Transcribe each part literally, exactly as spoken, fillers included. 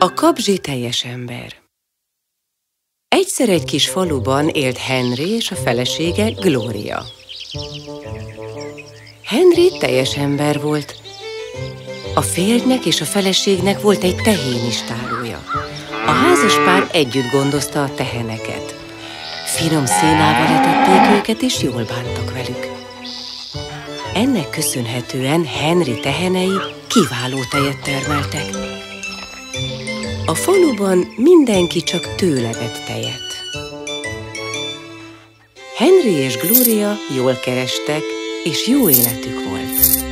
A kabzsi teljes ember. Egyszer egy kis faluban élt Henry és a felesége, Gloria. Henry teljes ember volt. A férjnek és a feleségnek volt egy tehénistálója. A házaspár együtt gondozta a teheneket. Finom szénával etették őket, és jól bántak velük. Ennek köszönhetően Henry tehenei kiváló tejet termeltek. A faluban mindenki csak tőle vett tejet. Henry és Gloria jól kerestek, és jó életük volt.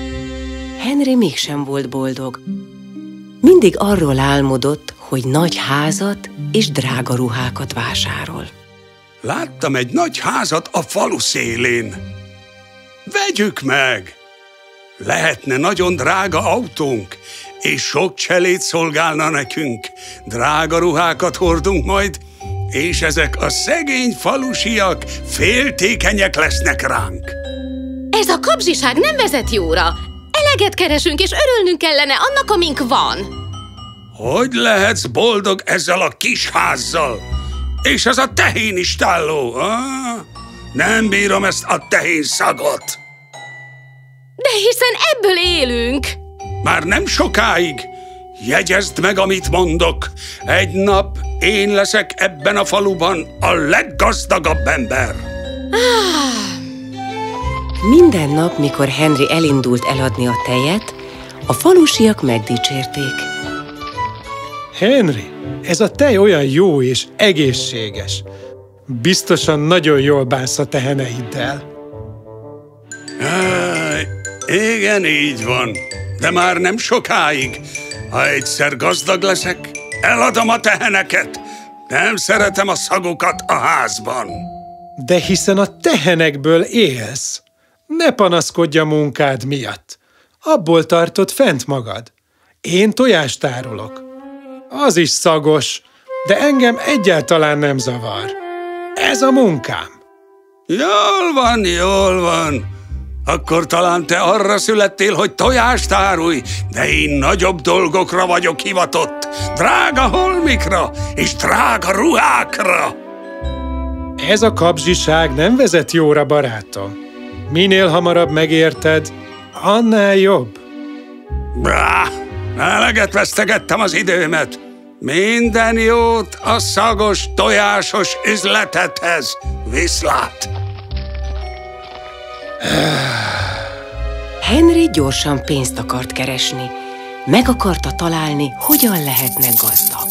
Henry mégsem volt boldog. Mindig arról álmodott, hogy nagy házat és drága ruhákat vásárol. Láttam egy nagy házat a falu szélén. Vegyük meg! Lehetne nagyon drága autónk, és sok cselét szolgálna nekünk. Drága ruhákat hordunk majd, és ezek a szegény falusiak féltékenyek lesznek ránk. Ez a kapzsiság nem vezet jóra. Eleget keresünk, és örülnünk kellene annak, amink van. Hogy lehetsz boldog ezzel a kis házzal? És ez a tehénistálló, ha? Nem bírom ezt a tehén szagot. De hiszen ebből élünk. Már nem sokáig. Jegyezd meg, amit mondok. Egy nap én leszek ebben a faluban a leggazdagabb ember. Ah. Minden nap, mikor Henry elindult eladni a tejet, a falusiak megdicsérték. Henry, ez a tej olyan jó és egészséges. Biztosan nagyon jól bánsz a teheneiddel. Áj, igen, így van. De már nem sokáig. Ha egyszer gazdag leszek, eladom a teheneket. Nem szeretem a szagokat a házban. De hiszen a tehenekből élsz. Ne panaszkodj a munkád miatt. Abból tartod fent magad. Én tojást tárolok. Az is szagos, de engem egyáltalán nem zavar. Ez a munkám. Jól van, jól van. Akkor talán te arra születtél, hogy tojást árulj, de én nagyobb dolgokra vagyok hivatott. Drága holmikra és drága ruhákra. Ez a kapzsiság nem vezet jóra, barátom. Minél hamarabb megérted, annál jobb. Brá, eleget vesztegettem az időmet. Minden jót a szagos, tojásos üzletedhez, viszlát! Henry gyorsan pénzt akart keresni. Meg akarta találni, hogyan lehetne gazdag.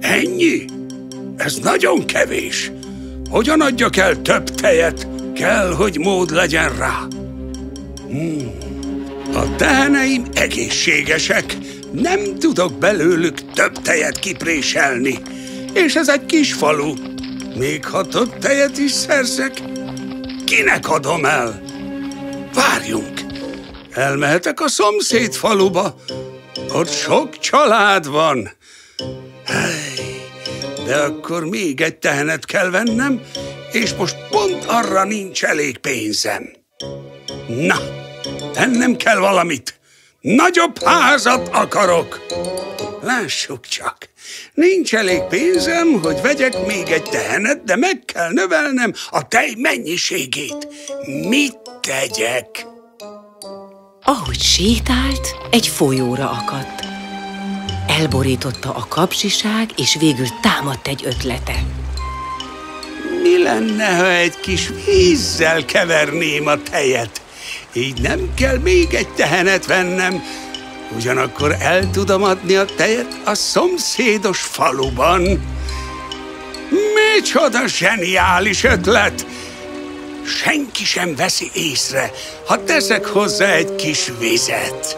Ennyi? Ez nagyon kevés. Hogyan adjak el több tejet? Kell, hogy mód legyen rá. Hmm. A teheneim egészségesek. Nem tudok belőlük több tejet kipréselni, és ez egy kis falu. Még ha több tejet is szerzek, kinek adom el? Várjunk, elmehetek a szomszéd faluba, ott sok család van. De akkor még egy tehenet kell vennem, és most pont arra nincs elég pénzem. Na, tennem kell valamit. Nagyobb házat akarok! Lássuk csak, nincs elég pénzem, hogy vegyek még egy tehenet, de meg kell növelnem a tej mennyiségét. Mit tegyek? Ahogy sétált, egy folyóra akadt. Elborította a kapzsiság, és végül támadt egy ötlete. Mi lenne, ha egy kis vízzel keverném a tejet? Így nem kell még egy tehenet vennem, ugyanakkor el tudom adni a tejet a szomszédos faluban. Micsoda zseniális ötlet! Senki sem veszi észre, ha teszek hozzá egy kis vizet.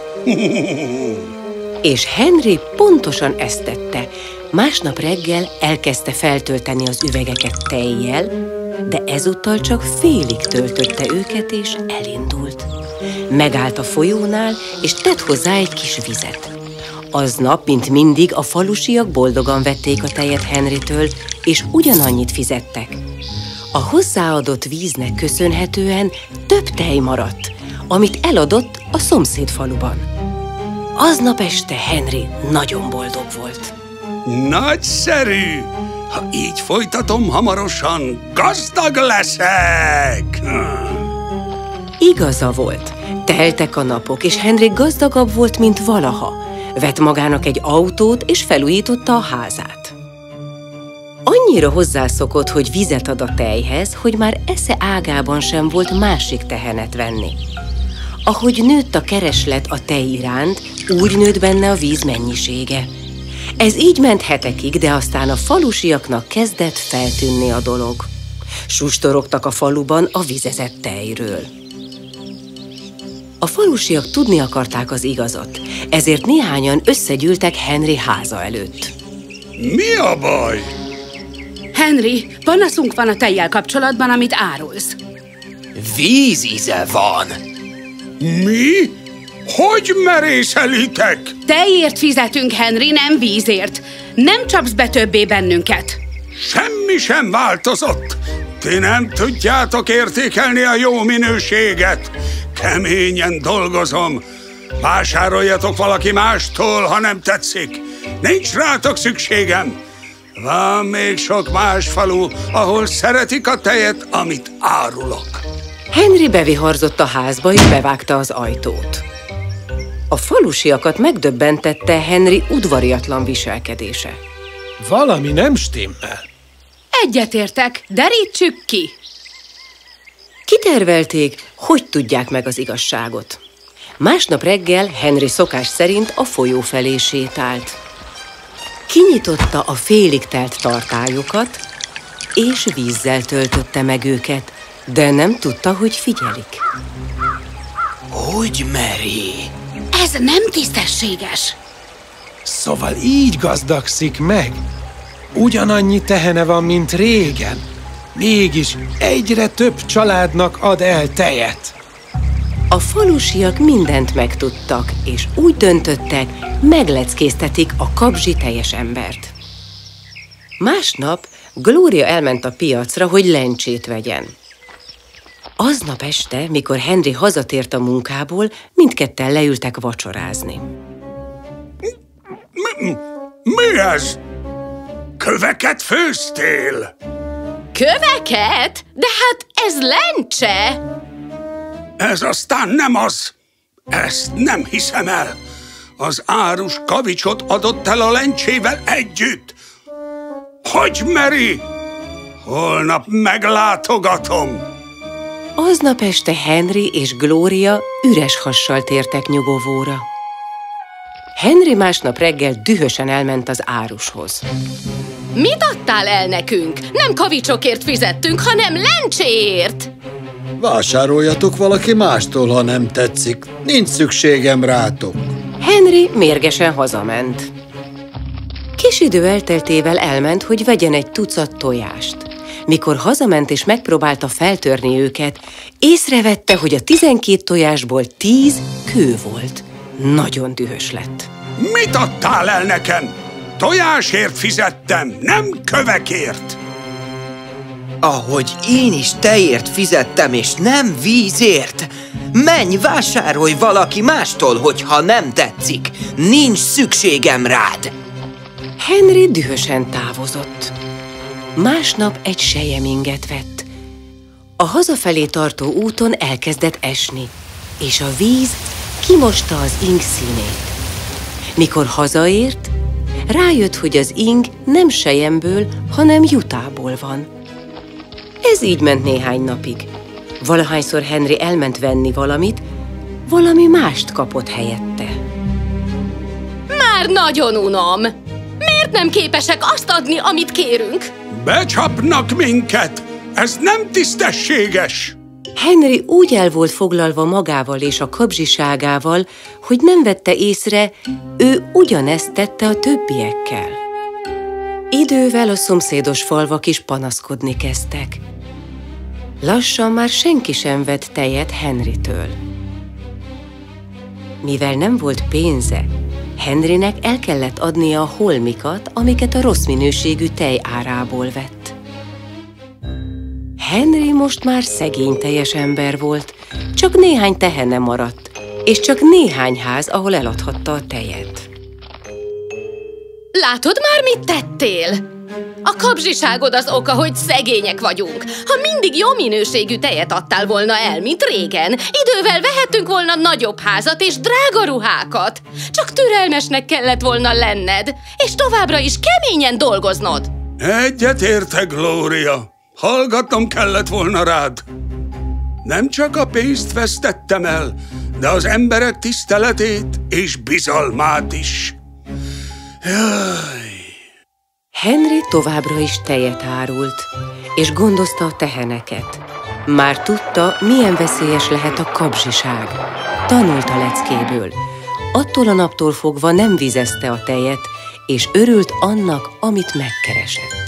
És Henry pontosan ezt tette. Másnap reggel elkezdte feltölteni az üvegeket tejjel, de ezúttal csak félig töltötte őket, és elindult. Megállt a folyónál, és tett hozzá egy kis vizet. Aznap, mint mindig, a falusiak boldogan vették a tejet Henrytől, és ugyanannyit fizettek. A hozzáadott víznek köszönhetően több tej maradt, amit eladott a szomszéd faluban. Aznap este Henry nagyon boldog volt. Nagyszerű! Ha így folytatom, hamarosan gazdag leszek! Igaza volt. Teltek a napok, és Henry gazdagabb volt, mint valaha. Vett magának egy autót, és felújította a házát. Annyira hozzászokott, hogy vizet ad a tejhez, hogy már esze ágában sem volt másik tehenet venni. Ahogy nőtt a kereslet a tej iránt, úgy nőtt benne a víz mennyisége. Ez így ment hetekig, de aztán a falusiaknak kezdett feltűnni a dolog. Sustorogtak a faluban a vizezett tejről. A falusiak tudni akarták az igazat, ezért néhányan összegyűltek Henry háza előtt. Mi a baj? Henry, panaszunk van a tejjel kapcsolatban, amit árulsz. Vízíze van! Mi? Hogy merészelitek? Tejért fizetünk, Henry, nem vízért. Nem csapsz be többé bennünket. Semmi sem változott. Ti nem tudjátok értékelni a jó minőséget. Keményen dolgozom. Vásároljatok valaki mástól, ha nem tetszik. Nincs rátok szükségem. Van még sok más falu, ahol szeretik a tejet, amit árulok. Henry beviharzott a házba, és bevágta az ajtót. A falusiakat megdöbbentette Henry udvariatlan viselkedése. Valami nem stimmel. Egyetértek, derítsük ki! Kitervelték, hogy tudják meg az igazságot. Másnap reggel Henry szokás szerint a folyó felé sétált. Kinyitotta a félig telt tartályokat, és vízzel töltötte meg őket, de nem tudta, hogy figyelik. Hogy meri? Ez nem tisztességes. Szóval így gazdagszik meg. Ugyanannyi tehene van, mint régen. Mégis egyre több családnak ad el tejet. A falusiak mindent megtudtak, és úgy döntöttek, megleckéztetik a kabzsi teljes embert. Másnap Glória elment a piacra, hogy lencsét vegyen. Aznap este, mikor Henry hazatért a munkából, mindketten leültek vacsorázni. Mi, mi ez? Köveket főztél? Köveket? De hát ez lencse! Ez aztán nem az! Ezt nem hiszem el! Az árus kavicsot adott el a lencsével együtt! Hogy meri? Holnap meglátogatom! Aznap este Henry és Glória üres hassal tértek nyugovóra. Henry másnap reggel dühösen elment az árushoz. Mit adtál el nekünk? Nem kavicsokért fizettünk, hanem lencséért! Vásároljatok valaki mástól, ha nem tetszik. Nincs szükségem rátok. Henry mérgesen hazament. Kis idő elteltével elment, hogy vegyen egy tucat tojást. Mikor hazament és megpróbálta feltörni őket, észrevette, hogy a tizenkét tojásból tíz kő volt. Nagyon dühös lett. Mit adtál el nekem? Tojásért fizettem, nem kövekért! Ahogy én is tejért fizettem, és nem vízért! Menj, vásárolj valaki mástól, hogyha nem tetszik! Nincs szükségem rád! Henry dühösen távozott. Másnap egy sejeminget vett. A hazafelé tartó úton elkezdett esni, és a víz kimosta az ing színét. Mikor hazaért, rájött, hogy az ing nem selyemből, hanem jutából van. Ez így ment néhány napig. Valahányszor Henry elment venni valamit, valami mást kapott helyette. Már nagyon unom! Miért nem képesek azt adni, amit kérünk? Becsapnak minket! Ez nem tisztességes! Henry úgy el volt foglalva magával és a kabzsiságával, hogy nem vette észre, ő ugyanezt tette a többiekkel. Idővel a szomszédos falvak is panaszkodni kezdtek. Lassan már senki sem vett tejet Henrytől. Mivel nem volt pénze, Henrynek el kellett adnia a holmikat, amiket a rossz minőségű tej árából vett. Henry most már szegény tejes ember volt, csak néhány tehene maradt, és csak néhány ház, ahol eladhatta a tejet. Látod már, mit tettél? A kapzsiságod az oka, hogy szegények vagyunk. Ha mindig jó minőségű tejet adtál volna el, mint régen, idővel vehettünk volna nagyobb házat és drága ruhákat. Csak türelmesnek kellett volna lenned, és továbbra is keményen dolgoznod. Egyet értek, Gloria. Hallgatnom kellett volna rád. Nem csak a pénzt vesztettem el, de az emberek tiszteletét és bizalmát is. Jaj. Henry továbbra is tejet árult, és gondozta a teheneket. Már tudta, milyen veszélyes lehet a kapzsiság. Tanult a leckéből. Attól a naptól fogva nem vizezte a tejet, és örült annak, amit megkeresett.